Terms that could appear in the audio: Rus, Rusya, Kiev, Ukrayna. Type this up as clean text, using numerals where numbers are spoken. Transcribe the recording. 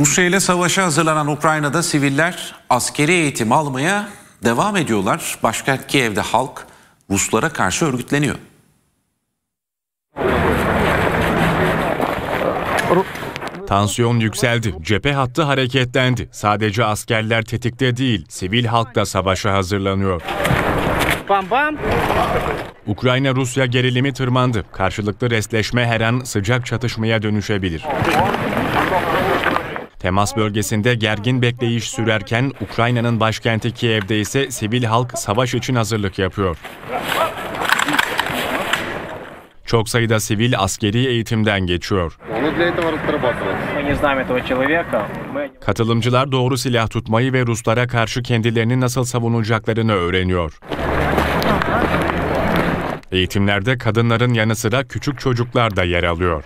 Rusya ile savaşa hazırlanan Ukrayna'da siviller askeri eğitim almaya devam ediyorlar. Başkent Kiev'de halk Ruslara karşı örgütleniyor. Tansiyon yükseldi, cephe hattı hareketlendi. Sadece askerler tetikte değil, sivil halk da savaşa hazırlanıyor. Ukrayna-Rusya gerilimi tırmandı. Karşılıklı restleşme her an sıcak çatışmaya dönüşebilir. Temas bölgesinde gergin bekleyiş sürerken Ukrayna'nın başkenti Kiev'de ise sivil halk savaş için hazırlık yapıyor. Çok sayıda sivil askeri eğitimden geçiyor. Katılımcılar doğru silah tutmayı ve Ruslara karşı kendilerini nasıl savunacaklarını öğreniyor. Eğitimlerde kadınların yanı sıra küçük çocuklar da yer alıyor.